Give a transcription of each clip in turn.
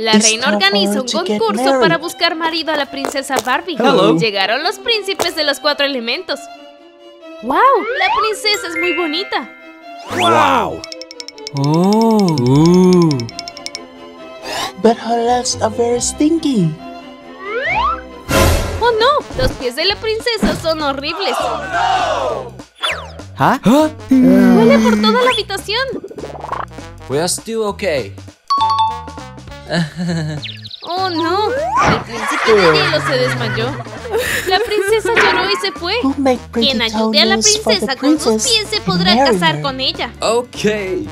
La reina organiza un concurso para buscar marido a la princesa Barbie. Hello. Llegaron los príncipes de los 4 elementos. ¡Wow! La princesa es muy bonita. ¡Wow! Oh. But her legs are very stinky. ¡Oh no! Los pies de la princesa son horribles. Oh, no. ¿Ah? Huele por toda la habitación. We are still okay. Oh no, el príncipe de hielo se desmayó. La princesa lloró y se fue. Quien ayude a la princesa con sus pies se podrá casar con ella. Ok.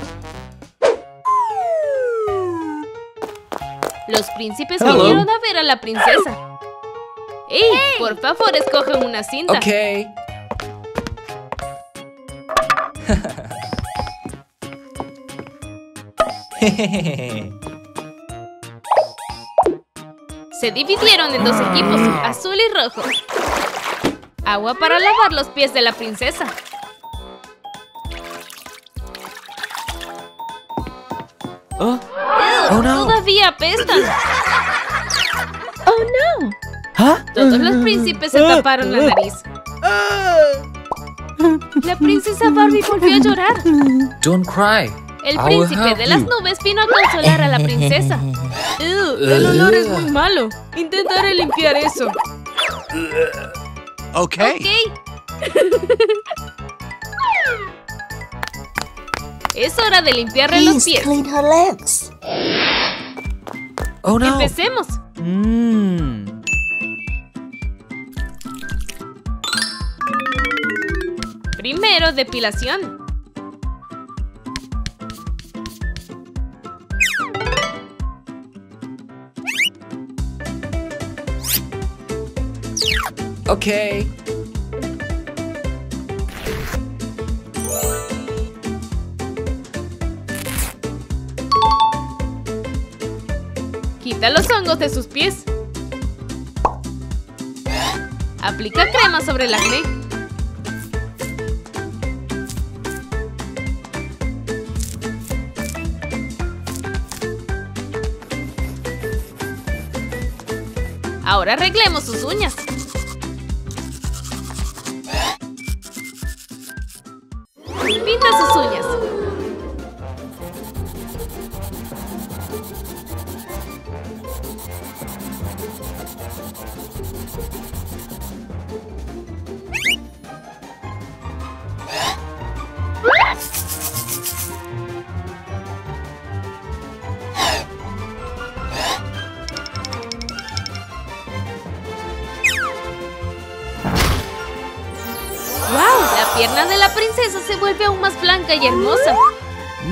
Los príncipes vinieron a ver a la princesa. ¡Ey! Hey. Por favor, escogen una cinta. Ok. Se dividieron en 2 equipos, azul y rojo. Agua para lavar los pies de la princesa. Oh, oh no. Todavía apestan. Oh no. ¿Ah? Todos los príncipes se taparon la nariz. La princesa Barbie volvió a llorar. Don't cry. El príncipe de las nubes vino a consolar a la princesa. El olor es muy malo. Intentaré limpiar eso. Ok. Es hora de limpiarle los pies. Oh, no. Empecemos. Primero, depilación. Ok. Quita los hongos de sus pies. Aplica crema sobre el acné. Ahora arreglemos sus uñas. Pinta sus uñas. La pierna de la princesa se vuelve aún más blanca y hermosa.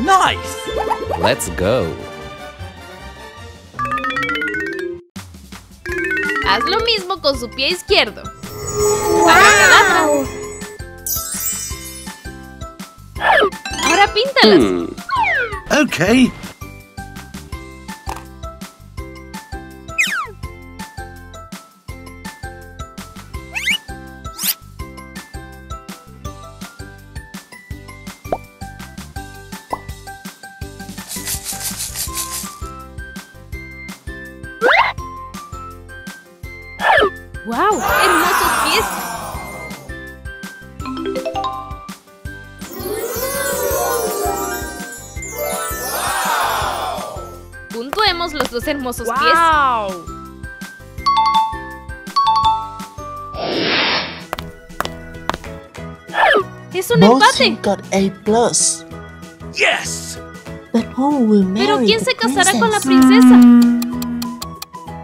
Nice. Let's go. Haz lo mismo con su pie izquierdo. Wow. Ahora píntalas. Ok. ¡Wow! ¡Hermosos pies! Puntuemos los 2 hermosos pies. ¡Es un empate! ¡Yes! ¿Pero quién se casará con la princesa?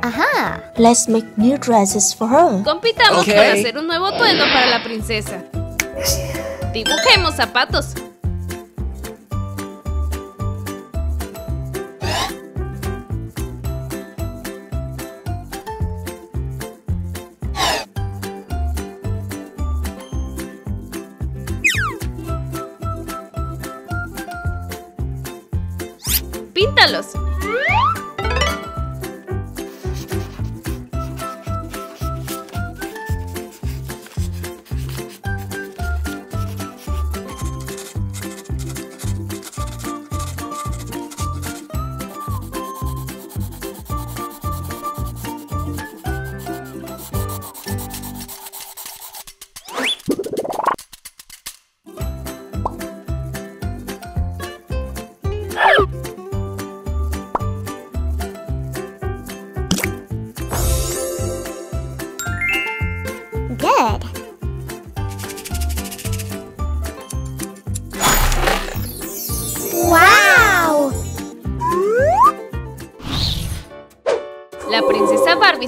Ajá. Let's make new dresses for her. Compitamos para hacer un nuevo atuendo para la princesa. Dibujemos zapatos. Píntalos.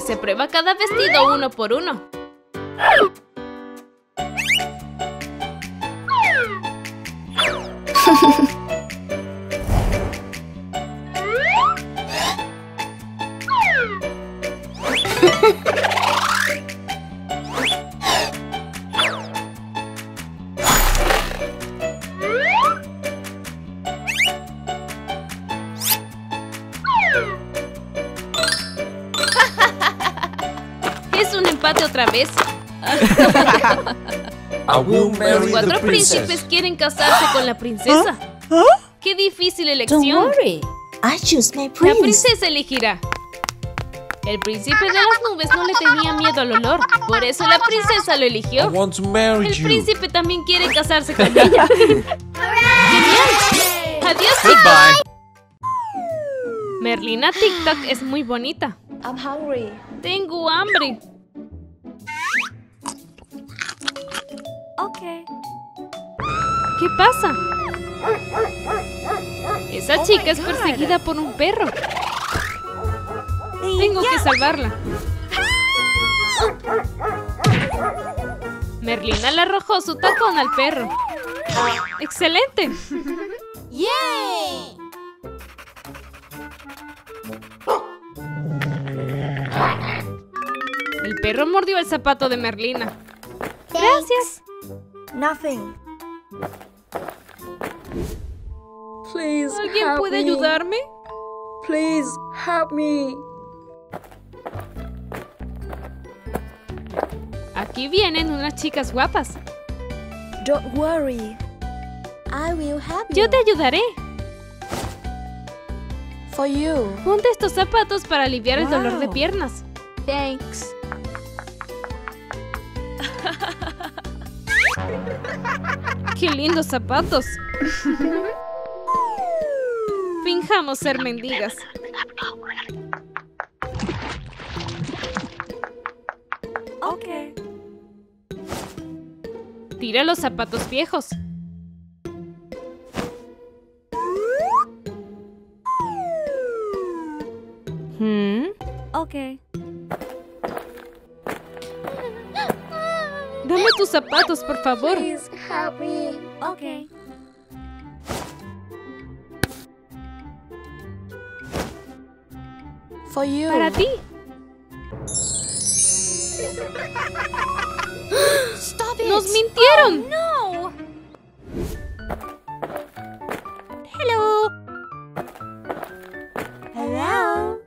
se prueba cada vestido uno por uno. Otra vez. Los cuatro príncipes quieren casarse con la princesa. ¡Qué difícil elección! La princesa elegirá. El príncipe de las nubes no le tenía miedo al olor, por eso la princesa lo eligió. El príncipe también quiere casarse con ella. ¡Genial! ¡Adiós, chicos! Merlina TikTok es muy bonita. Tengo hambre. ¿Qué pasa? Esa chica es perseguida por un perro. Tengo que salvarla. Merlina le arrojó su tacón al perro. ¡Excelente! ¡Yay! El perro mordió el zapato de Merlina. Gracias. Nothing. Please, ¿alguien puede ayudarme? Please, help me. Aquí vienen unas chicas guapas. Don't worry. I will help you. Yo te ayudaré. For you. Ponte estos zapatos para aliviar el dolor de piernas. Thanks. ¡Qué lindos zapatos! Finjamos ser mendigas. Ok. Tira los zapatos viejos. Ok. Dame tus zapatos, por favor. Please help me. Okay. For you. Para ti. Stop it. Nos mintieron. Oh, no. Hello. Hello.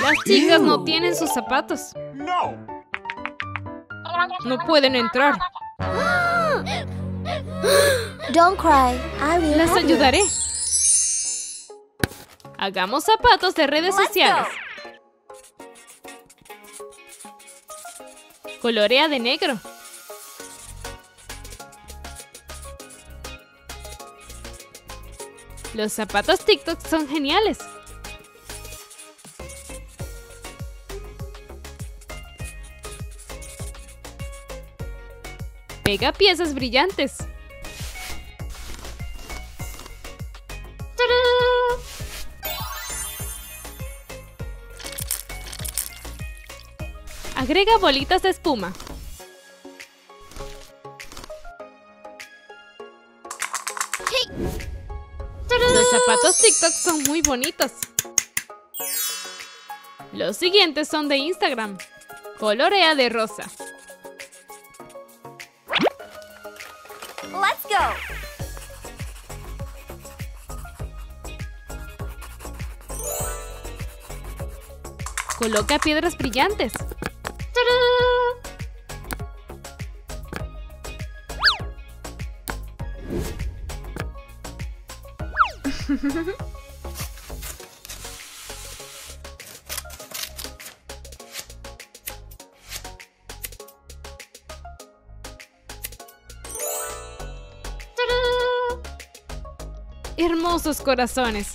Las chicas no tienen sus zapatos. No. No pueden entrar. Don't cry. I will las ayudaré. Hagamos zapatos de redes sociales. Colorea de negro. Los zapatos TikTok son geniales. Pega piezas brillantes. ¡Tarán! Agrega bolitas de espuma. Los zapatos TikTok son muy bonitos. Los siguientes son de Instagram. Colorea de rosa. Let's go. Coloca piedras brillantes. ¡Tarán! Hermosos corazones.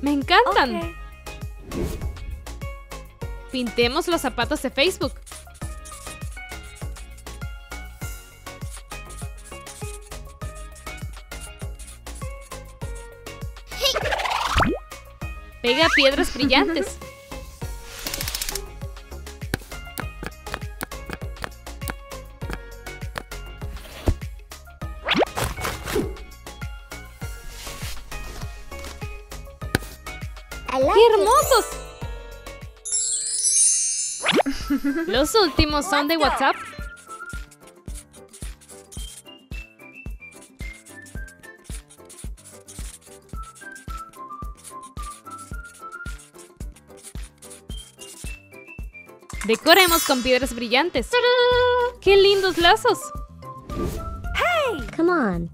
Me encantan. Okay. Pintemos los zapatos de Facebook. Pega piedras brillantes. Los últimos son de WhatsApp. Decoremos con piedras brillantes. ¡Tarán! ¡Qué lindos lazos! Hey, come on.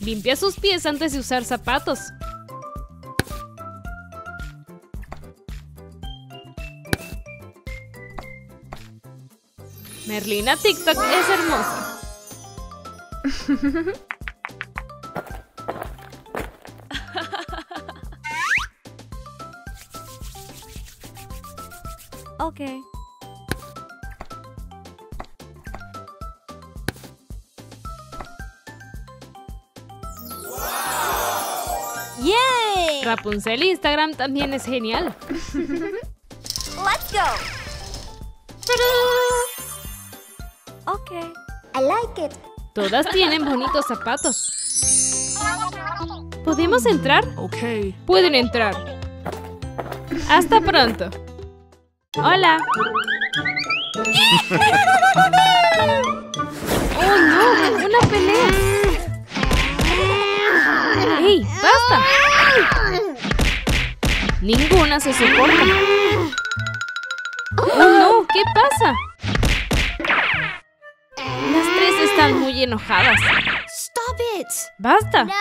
Limpia sus pies antes de usar zapatos. Merlina TikTok es hermosa. Ok. ¡Yay! Yeah. Rapunzel Instagram también es genial. Let's go. ¡Tarán! Okay. I like it. Todas tienen bonitos zapatos. ¿Podemos entrar? Okay. Pueden entrar. Hasta pronto. Hola. ¡Oh, no! ¡Una pelea! ¡Ey! ¡Basta! Ninguna se soporta. ¡Oh, no! ¿Qué pasa? Están muy enojadas. Stop it. Basta. No.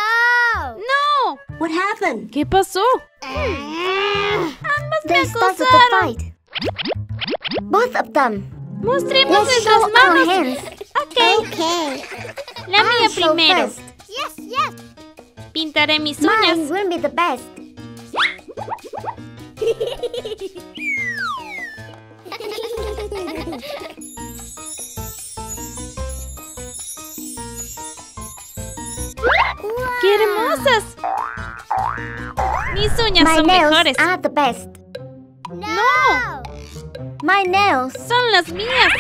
No. What happened? ¿Qué pasó? Ambas me acusaron. Both of them. Mostremos nuestras manos. Okay. Okay. La mía primero. Yes, yes. Pintaré mis uñas. Mine will be the best. ¡Qué hermosas! Mis uñas son mejores. Are the best. No. My nails. Son las mías.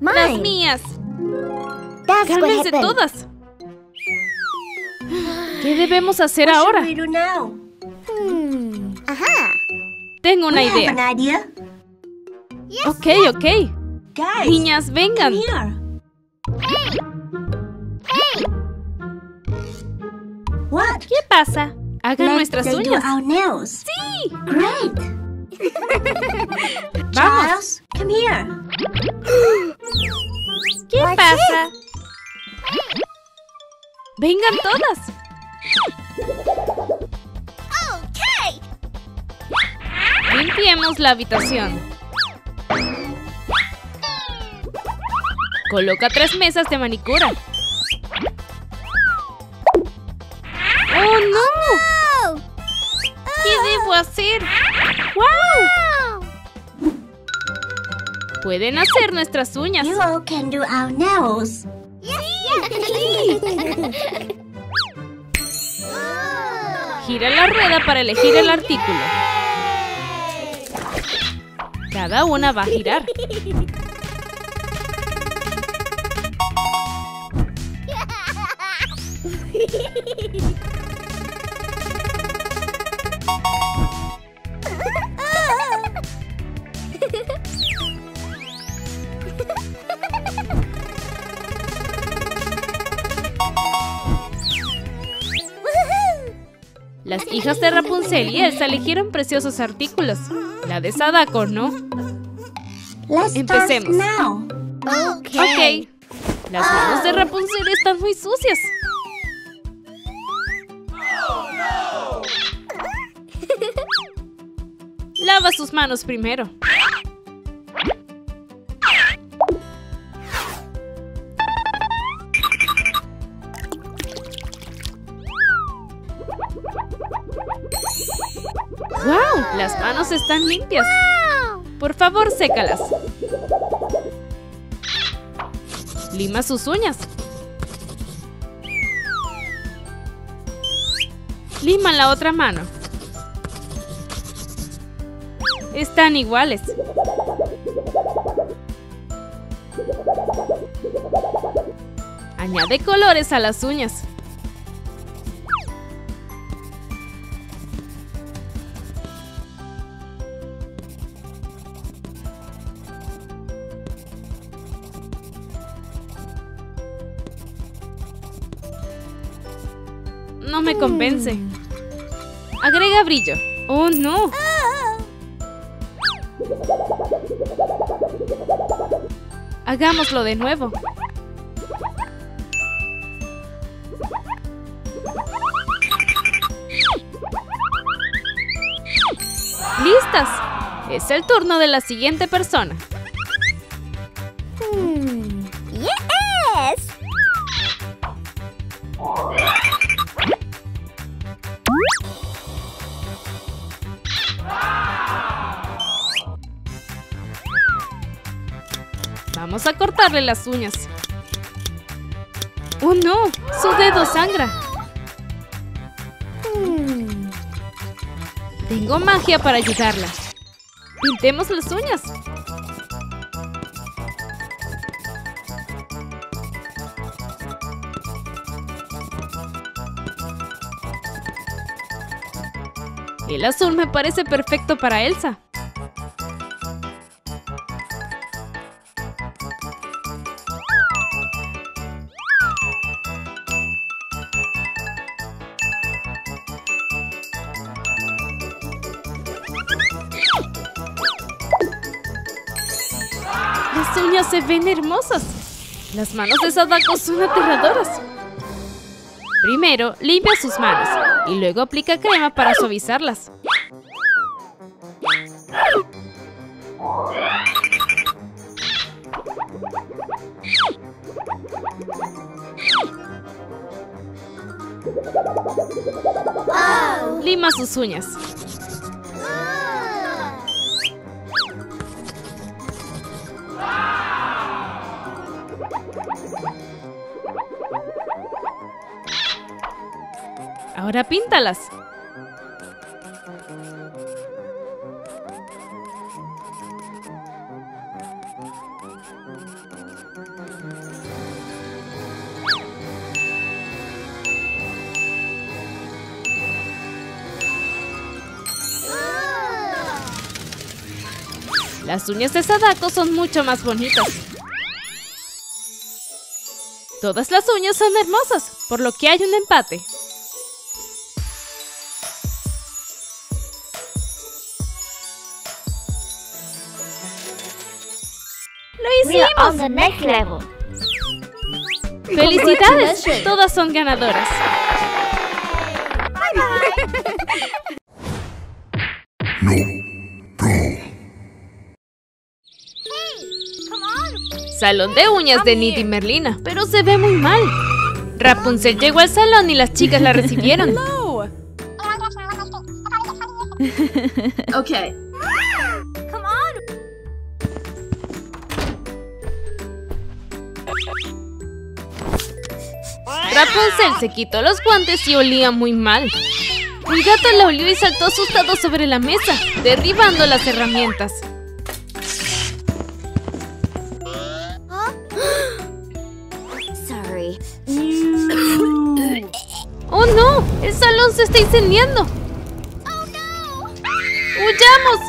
Mine. Las mías. Cálmense todas. ¿Qué debemos hacer ahora? Ajá. Tengo una idea. Ok, ok. Guys, niñas, vengan. ¿Qué pasa? Hagan nuestras uñas. ¡Sí! Great. Vamos. Charles, come here. ¿Qué pasa? Vengan todas. Okay. Limpiemos la habitación. Coloca 3 mesas de manicura. ¡Oh, no! ¿Qué debo hacer? ¡Wow! Pueden hacer nuestras uñas. You all can do our nails. Sí. Gira la rueda para elegir el artículo. Cada una va a girar. Las hijas de Rapunzel y Elsa eligieron preciosos artículos. La de Sadako, ¿no? Empecemos. Ok. Las manos de Rapunzel están muy sucias. Lava sus manos primero. ¡Wow! Las manos están limpias. Por favor, sécalas. Lima sus uñas. Liman la otra mano. Están iguales. Añade colores a las uñas. No me convence. Agrega brillo. ¡Oh, no! Hagámoslo de nuevo. ¡Listas! Es el turno de la siguiente persona. ¡Yes! Vamos a cortarle las uñas. ¡Oh, no! ¡Su dedo sangra! Tengo magia para ayudarla. Pintemos las uñas. El azul me parece perfecto para Elsa. Las uñas se ven hermosas. Las manos de Sadako son aterradoras. Primero, limpia sus manos y luego aplica crema para suavizarlas. Lima sus uñas. Ahora píntalas. Las uñas de Sadako son mucho más bonitas. Todas las uñas son hermosas, por lo que hay un empate. On the next level. ¡Felicidades! Todas son ganadoras. Bye bye. No. Salón de uñas de Nid y Merlina, pero se ve muy mal. Rapunzel llegó al salón y las chicas la recibieron. Okay. Rapunzel se quitó los guantes y olía muy mal. Un gato la olió y saltó asustado sobre la mesa, derribando las herramientas. ¡Oh no! ¡El salón se está incendiando! ¡Huyamos!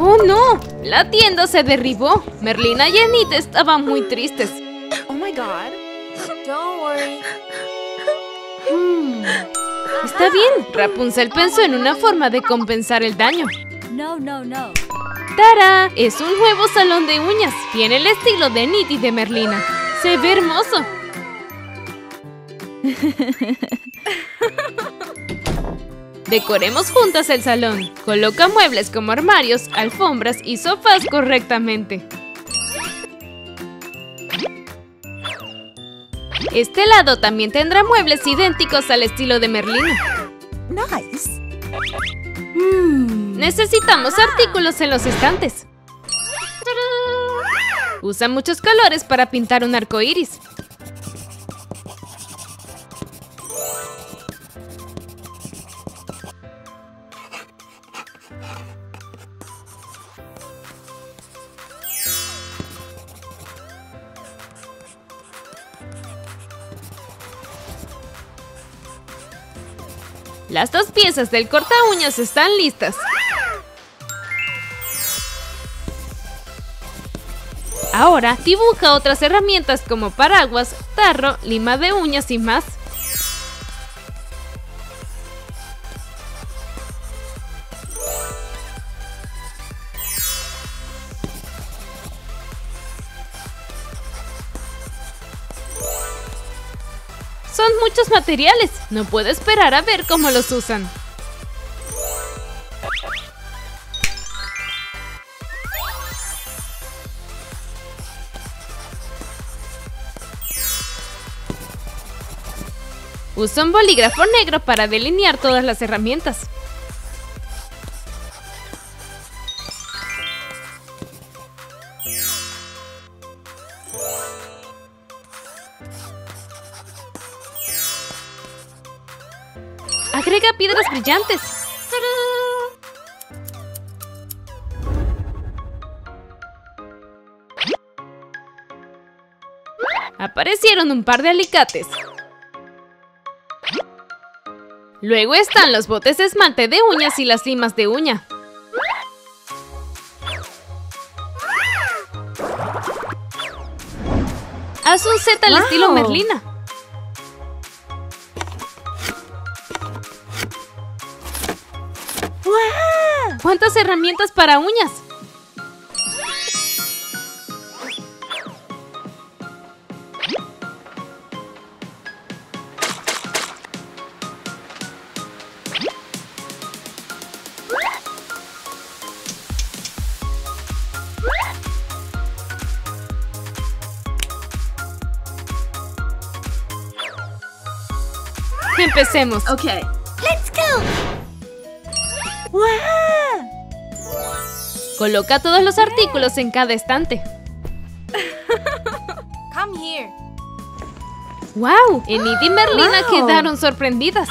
¡Oh, no! La tienda se derribó. Merlina y Anita estaban muy tristes. Oh my God. Don't worry. Está bien. Rapunzel pensó en una forma de compensar el daño. No. ¡Tara! Es un nuevo salón de uñas. Tiene el estilo de Anita y de Merlina. Se ve hermoso. Decoremos juntas el salón. Coloca muebles como armarios, alfombras y sofás correctamente. Este lado también tendrá muebles idénticos al estilo de Merlina. Nice. Necesitamos artículos en los estantes. Usa muchos colores para pintar un arco iris. Las dos piezas del corta uñas están listas. Ahora dibuja otras herramientas como paraguas, tarro, lima de uñas y más. Son muchos materiales, no puedo esperar a ver cómo los usan. Usa un bolígrafo negro para delinear todas las herramientas. Agrega piedras brillantes. Aparecieron un par de alicates. Luego están los botes de esmalte de uñas y las limas de uña. Haz un set al estilo Merlina. ¿Cuántas herramientas para uñas? Empecemos. Ok, let's go. ¡Wow! Coloca todos los artículos en cada estante. Come here. Wow, Enid y Merlina quedaron sorprendidas.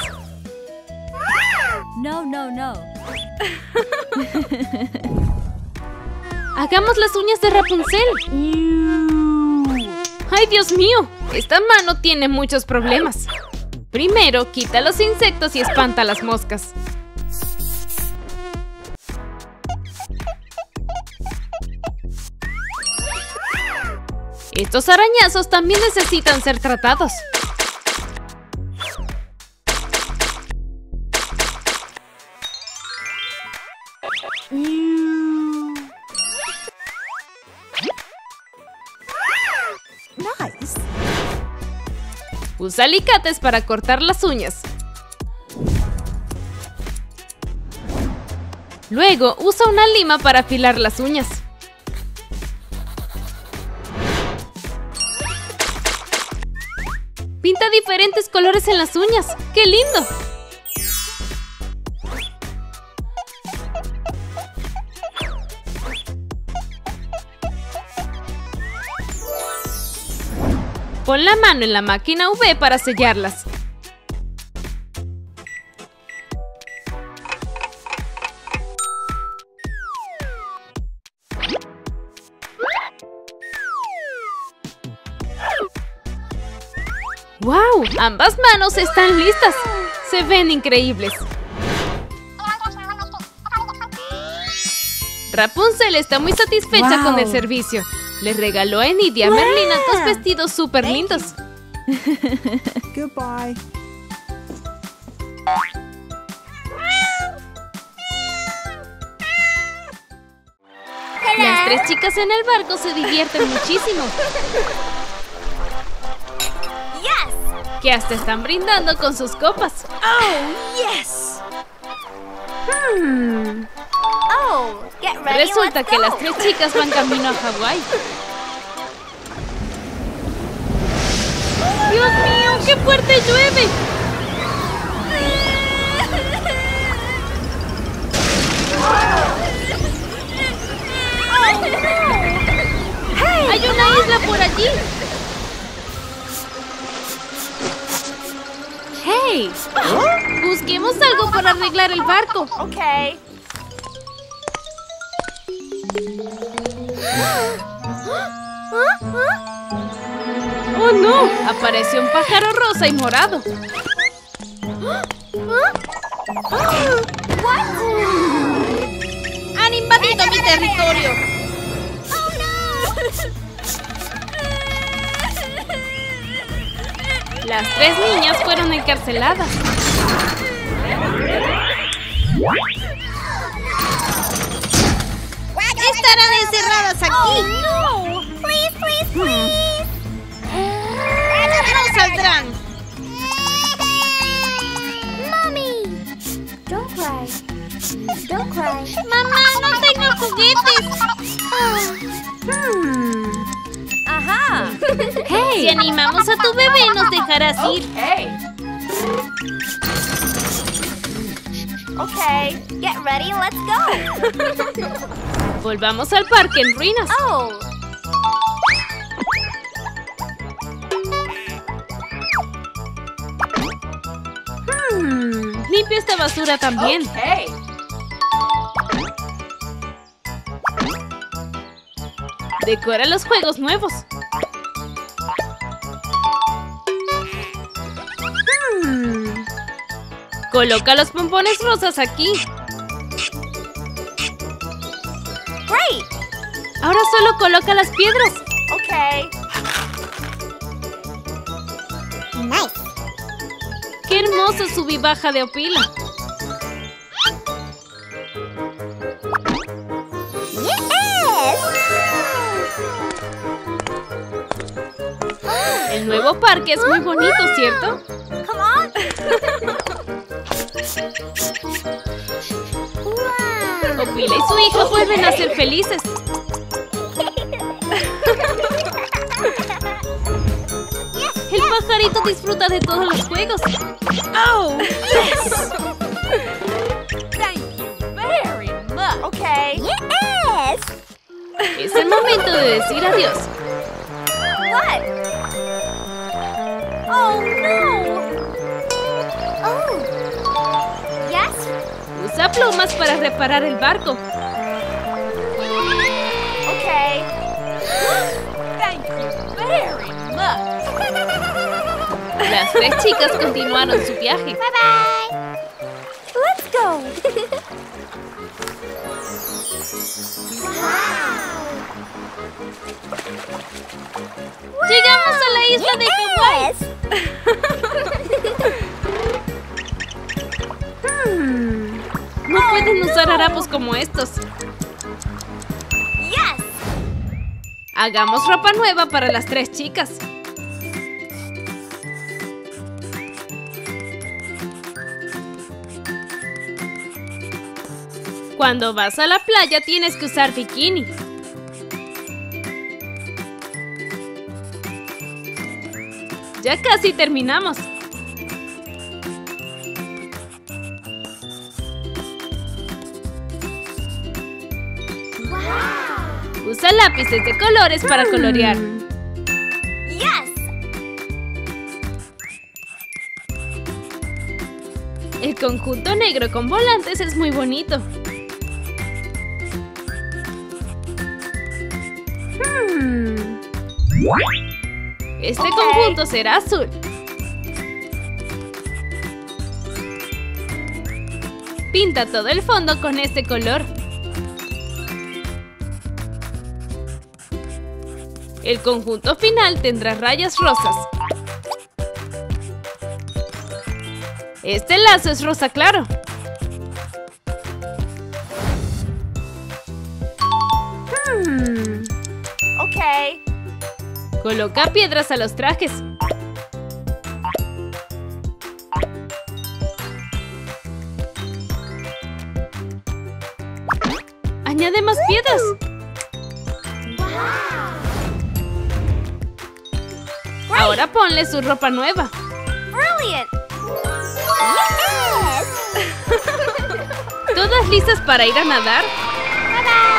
No, no, no. Hagamos las uñas de Rapunzel. Ay, Dios mío, esta mano tiene muchos problemas. Primero, quita los insectos y espanta las moscas. Estos arañazos también necesitan ser tratados. Usa alicates para cortar las uñas. Luego, usa una lima para afilar las uñas. Pinta diferentes colores en las uñas. ¡Qué lindo! Pon la mano en la máquina UV para sellarlas. ¡Wow! Ambas manos están listas. Se ven increíbles. Rapunzel está muy satisfecha con el servicio. Les regaló a Enid y a Merlina dos vestidos súper lindos. Goodbye. Las tres chicas en el barco se divierten muchísimo. Yes. Que hasta están brindando con sus copas. Oh, yes. Resulta que las tres chicas van camino a Hawái. ¡Dios mío, qué fuerte llueve! ¡Ayuda! ¡Hey! Busquemos algo para arreglar el barco. Ok. ¡Oh, no! Apareció un pájaro rosa y morado. ¡Han invadido mi territorio! ¡Oh, no! Las tres niñas fueron encarceladas. ¡Estarán encerradas aquí! ¡Oh, no! ¡Please, please, please! ¡No saldrán! ¡Mami! Don't cry. Don't cry. ¡Mamá, no tengo juguetes! ¡Ajá! Hey. Si animamos a tu bebé, nos dejarás ir. Okay. Get ready, let's go. Volvamos al parque en ruinas. Oh. Limpia esta basura también. Okay. Decora los juegos nuevos. Coloca los pompones rosas aquí. Ahora solo coloca las piedras. Ok. Nice. ¡Qué hermoso sub y baja de Opila! Yes. El nuevo parque es muy bonito, ¿cierto? Come on. Opila y su hijo vuelven a ser felices. El pajarito disfruta de todos los juegos. Oh, yes. Thank you very much. Okay. Yes. Es el momento de decir adiós. What? Oh no. Oh. Yes. Usa plumas para reparar el barco. Okay. Thank you very much. Las tres chicas continuaron su viaje. Bye bye. Let's go. Wow. Llegamos a la isla de Hawái. No pueden usar harapos como estos. Yes. Hagamos ropa nueva para las tres chicas. Cuando vas a la playa tienes que usar bikini. Ya casi terminamos. Wow. Usa lápices de colores para colorear. Yes. El conjunto negro con volantes es muy bonito. Este conjunto será azul. Pinta todo el fondo con este color. El conjunto final tendrá rayas rosas. Este lazo es rosa claro. Coloca piedras a los trajes. Añade más piedras. Ahora ponle su ropa nueva. ¿Todas listas para ir a nadar?